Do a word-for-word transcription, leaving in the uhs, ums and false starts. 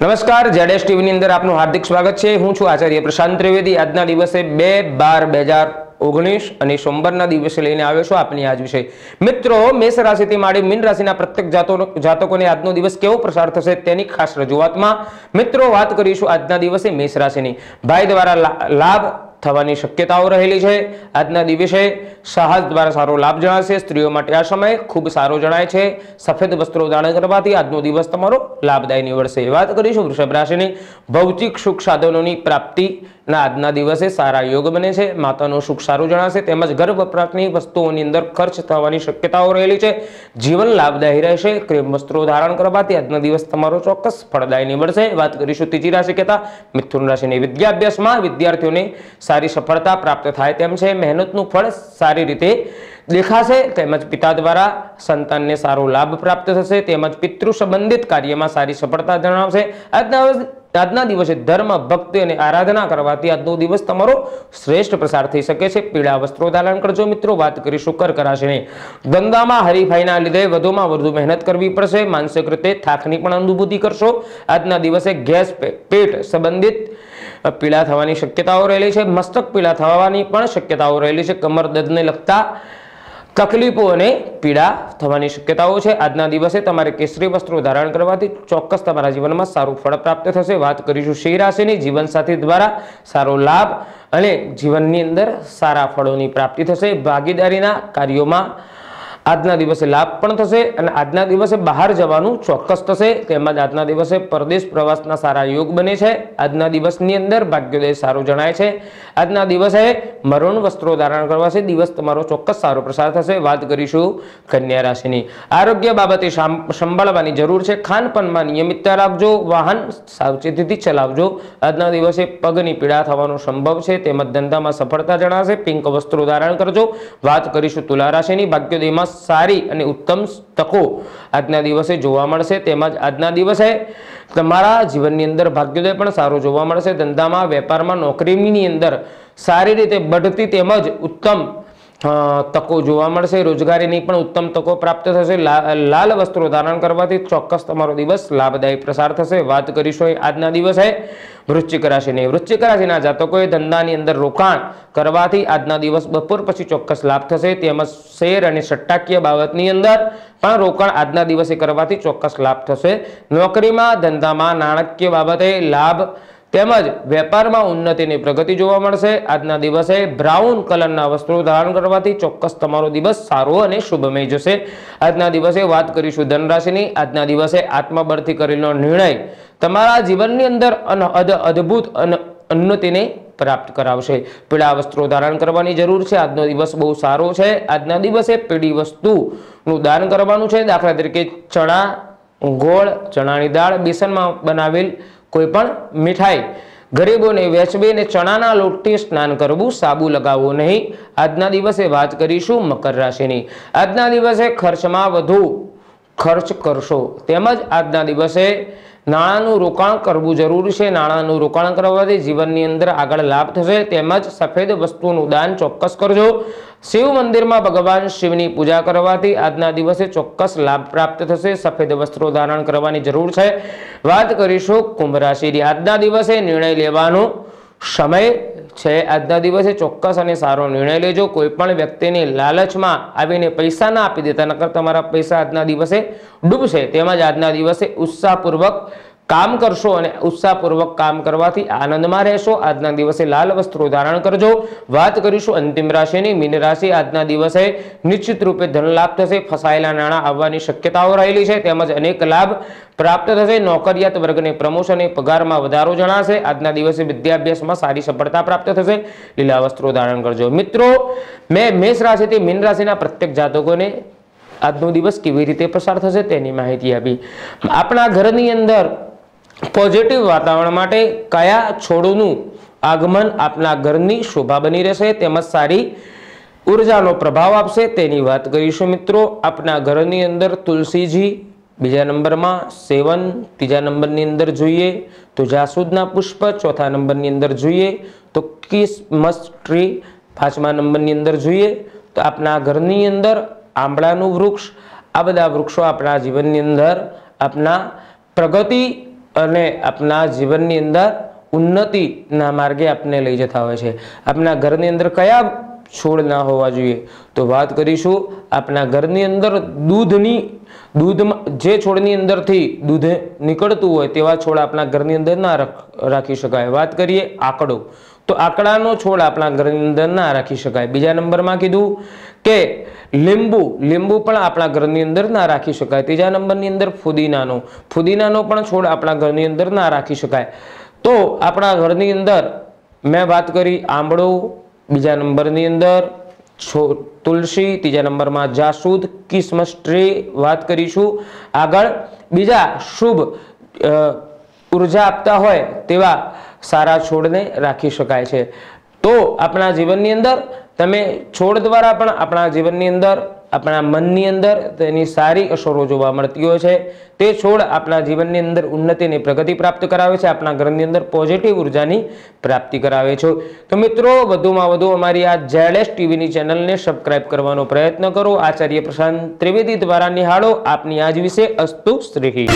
नमस्कार ZS TV ની અંદર આપનું હાર્દિક સ્વાગત છે। હું છું આચાર્ય પ્રશાંત ત્રિવેદી। આજના દિવસે બે બાર બે હજાર ઓગણીસ અને સોમવારના દિવસે લઈને આવ્યો છું આપની આજ વિશે। મિત્રો, મેષ રાશિથી માંડી મીન રાશિના પ્રત્યેક જાતકોને આજનો દિવસ કેવો પ્રસાર થશે તેની ખાસ રજૂઆતમાં મિત્રો વાત કરીશું। આજના દિવસે મેષ રાશિની ભાઈ દ્વારા લાભ થવાની શક્યતાઓ રહેલી છે। આજના દિવસે સાહસ દ્વારા સારો લાભ જણાશે। સ્ત્રીઓ માટે આ સમય ખૂબ સારો જણાય છે। સફેદ વસ્ત્રો ધારણ કરવાથી આજનો દિવસ તમારો લાભદાયી નીવડશે। વાત કરીશું વૃષભ રાશિની। ભૌતિક સુખ સાધનોની પ્રાપ્તિના આજના દિવસે સારા યોગ બને છે। માતાનો સુખ સારું જણાશે તેમજ ઘર વપરાશની વસ્તુઓની અંદર ખર્ચ થવાની શક્યતાઓ રહેલી છે। જીવન લાભદાયી રહેશે। ક્રીમ વસ્ત્રો ધારણ કરવાથી આજનો દિવસ તમારો ચોક્કસ ફળદાયી નીવડશે। વાત કરીશું ત્રીજી રાશિ કહેતા મિથુન રાશિની। વિદ્યાભ્યાસમાં વિદ્યાર્થીઓને સારી સફળતા પ્રાપ્ત થાય તેમ છે। મહેનતનું ફળ सारी रीते દેખાશે તેમજ પિતા દ્વારા સંતાનને સારો લાભ પ્રાપ્ત થશે તેમજ પિતૃ સંબંધિત કાર્યમાં સારી સફળતા જણાવશે। આજના આજના દિવસે ધર્મ ભક્તિ અને આરાધના કરવાથી આજનો દિવસ તમારો શ્રેષ્ઠ પ્રસાર થઈ શકે છે। પીળા વસ્ત્રો ધારણ કરજો। મિત્રો, વાત કરીશું કર્ક રાશિની। ધંધામાં હરીફાઈના લીધે વધુમાં વધુ મહેનત કરવી પડશે। માનસિક રીતે થાકની પણ અનુભૂતિ કરશો। આજના દિવસે ગેસ પેટ સંબંધિત પીડા થવાની શક્યતાઓ રહેલી છે। મસ્તક પીડા થવાની પણ શક્યતાઓ રહેલી છે। કમર દર્દને લગતા તકલીફો અને પીડા થવાની શક્યતાઓ છે। આજના દિવસે તમારે કેસરી વસ્ત્રો ધારણ કરવાથી ચોક્કસ તમારા જીવનમાં સારું ફળ પ્રાપ્ત થશે। વાત કરીશું સિંહ રાશિની। જીવનસાથી દ્વારા સારો લાભ અને જીવનની અંદર સારા ફળોની પ્રાપ્તિ થશે। ભાગીદારીના કાર્યોમાં આજના દિવસે લાભ પણ થશે અને આજના દિવસે બહાર જવાનું ચોક્કસ થશે તેમજ આજના દિવસે પરદેશ પ્રવાસના સારા યોગ બને છે। આજના દિવસની અંદર ભાગ્યોદય સારો જણાય છે। આજના દિવસે મરૂન વસ્ત્રો ધારણ કરવાથી દિવસ તમારો ચોક્કસ સારો પ્રસાર થશે। વાત કરીશું કન્યા રાશિની। આરોગ્ય બાબતે સંભાળવાની જરૂર છે। ખાનપાનમાં નિયમિતતા રાખજો। વાહન સાવચેતીથી ચલાવજો। આજના દિવસે પગની પીડા થવાનો સંભવ છે તેમજ ધંધામાં સફળતા જણાશે। પિંક વસ્ત્રો ધારણ કરજો। વાત કરીશું તુલા રાશિની। ભાગ્યોદયમાં સારી અને ઉત્તમ તકો આજના દિવસે જોવા મળશે તેમજ આજના દિવસે તમારા જીવનની અંદર ભાગ્યોદય પણ સારો જોવા મળશે। ધંધામાં, વેપારમાં, નોકરીની અંદર સારી રીતે બઢતી તેમજ ઉત્તમ તકો જોવા મળશે। રોજગારીની પણ ઉત્તમ તકો પ્રાપ્ત થશે। લાલ વસ્ત્રો ધારણ કરવાથી ચોક્કસ તમારો દિવસ લાભદાયી પ્રસાર થશે। વાત કરીશું આજના દિવસે વૃશ્ચિક રાશિની। વૃશ્ચિક રાશિના જાતકોએ ધંધાની અંદર રોકાણ કરવાથી આજના દિવસ બપોર પછી ચોક્કસ લાભ થશે તેમજ શેર અને સટ્ટાકીય બાબતની અંદર પણ રોકાણ આજના દિવસે કરવાથી ચોક્કસ લાભ થશે। નોકરીમાં, ધંધામાં, નાણાકીય બાબતે લાભ તેમજ વેપારમાં ઉન્નતિની પ્રગતિ જોવા મળશે। આજના દિવસે બ્રાઉન કલરના વસ્ત્રો ધારણ કરવાથી ચોક્કસ તમારો દિવસ સારો અને શુભમય જશે। આજના દિવસે વાત કરીશું ધનરાશિની। આજના દિવસે આત્મબળથી કરેલો નિર્ણય તમારા જીવનની અંદર અદ્ભુત ઉન્નતિને પ્રાપ્ત કરાવશે। પીળા વસ્ત્રો ધારણ કરવાની જરૂર છે। આજનો દિવસ બહુ સારો છે। આજના દિવસે પીળી વસ્તુનું દાન કરવાનું છે। દાખલા તરીકે ચણા, ગોળ, ચણાની દાળ, બેસનમાં બનાવેલ કોઈપણ મીઠાઈ ગરીબોને વેચવીને ચણાના લોટથી સ્નાન કરવું, સાબુ લગાવવું નહીં। આજના દિવસે વાત કરીશું મકર રાશિની। આજના દિવસે ખર્ચમાં વધુ ખર્ચ કરશો તેમજ આજના દિવસે નાણાંનું રોકાણ કરવું જરૂરી છે। નાણાંનું રોકાણ કરવાથી જીવનની અંદર આગળ લાભ થશે તેમજ સફેદ વસ્તુનું દાન ચોક્કસ કરજો। શિવ મંદિરમાં ભગવાન શિવની પૂજા કરવાથી આજના દિવસે ચોક્કસ લાભ પ્રાપ્ત થશે। સફેદ વસ્ત્રો ધારણ કરવાની જરૂર છે। વાત કરીશું કુંભ રાશિની। આજના દિવસે નિર્ણય લેવાનો સમય છે। આજના દિવસે ચોક્કસ અને સારો નિર્ણય લેજો। કોઈ પણ વ્યક્તિને લાલચમાં આવીને પૈસા ના આપી દેતા, નકર તમારા પૈસા આજના દિવસે ડૂબશે તેમજ આજના દિવસે ઉત્સાહપૂર્વક કામ કરશો અને ઉત્સાહપૂર્વક કામ કરવાથી આનંદમાં રહેશો। આજના દિવસે લાલ વસ્ત્રો ધારણ કરજો। વાત કરીશું અંતિમ રાશિની મીન રાશિ। આજના દિવસે નિશ્ચિત રૂપે ધનલાભ થશે। ફસાયેલા નાણાં આવવાની શક્યતાઓ રહેલી છે તેમજ અનેક લાભ પ્રાપ્ત થશે। નોકરિયાત વર્ગને પ્રમોશન, પગારમાં વધારો જણાશે। આજના દિવસે વિદ્યાભ્યાસમાં સારી સફળતા પ્રાપ્ત થશે। લીલા વસ્ત્રો ધારણ કરજો। મિત્રો, મેં મેષ રાશિથી મીન રાશિના પ્રત્યેક જાતકોને આજનો દિવસ કેવી રીતે પસાર થશે તેની માહિતી આપી। આપણા ઘરની અંદર પોઝિટિવ વાતાવરણ માટે કયા છોડનું આગમન આપના ઘરની શોભા બની રહેશે તેમજ સારી ઉર્જાનો પ્રભાવ આપશે તેની વાત કરીશું। મિત્રો, આપના ઘરની અંદર તુલસીજી બીજા નંબરમાં, સેવન ત્રીજા નંબરની અંદર જોઈએ તો, જાસૂદના પુષ્પ ચોથા નંબરની અંદર જોઈએ તો, ક્રિસમસ ટ્રી પાંચમા નંબરની અંદર જોઈએ તો, આપના ઘરની અંદર આંબળાનું વૃક્ષ, આ બધા વૃક્ષો આપણા જીવનની અંદર આપના પ્રગતિ અને આપના જીવનની અંદર ઉન્નતિના માર્ગે આપને લઈ જતા હોય છે। આપના ઘરની અંદર કયા છોડ ના હોવા જોઈએ તો વાત કરીશું આપના ઘરની અંદર દૂધની દૂધમાં જે છોડની અંદરથી દૂધ નીકળતું હોય તેવા છોડ આપના ઘરની અંદર ના રાખી શકાય। વાત કરીએ આકડો તો આકડાનો છોડ આપના ઘરની અંદર ના રાખી શકાય। બીજા નંબરમાં કીધું કે લીંબુ લીંબુ પણ આપણા ઘરની અંદર ના રાખી શકાય। ત્રીજા નંબરની અંદર ફુદીનાનો ફુદીનાનો પણ છોડ આપણા ઘરની અંદર ના રાખી શકાય। તો આપણા ઘરની અંદર મેં વાત કરી આંબળો, બીજા નંબરની અંદર તુલસી, ત્રીજા નંબરમાં જાસૂદ, કિસમસ ટ્રી વાત કરીશું। આગળ બીજા શુભ ઉર્જા આપતા હોય તેવા સારા છોડને રાખી શકાય છે। તો આપણા જીવનની અંદર તમે છોડ દ્વારા પણ આપણા જીવનની અંદર આપણા મનની અંદર તેની સારી અસરો જોવા મળતી હોય છે। તે છોડ આપણા જીવનની અંદર ઉન્નતિની પ્રગતિ પ્રાપ્ત કરાવે છે, આપણા ઘરની અંદર પોઝિટિવ ઉર્જાની પ્રાપ્તિ કરાવે છે। તો મિત્રો વધુમાં વધુ અમારી આ ઝેડએસ ટીવીની ચેનલને સબસ્ક્રાઇબ કરવાનો પ્રયત્ન કરો। આચાર્ય પ્રશાંત ત્રિવેદી દ્વારા નિહાળો આપની આજ વિશે અસ્તુ શ્રી।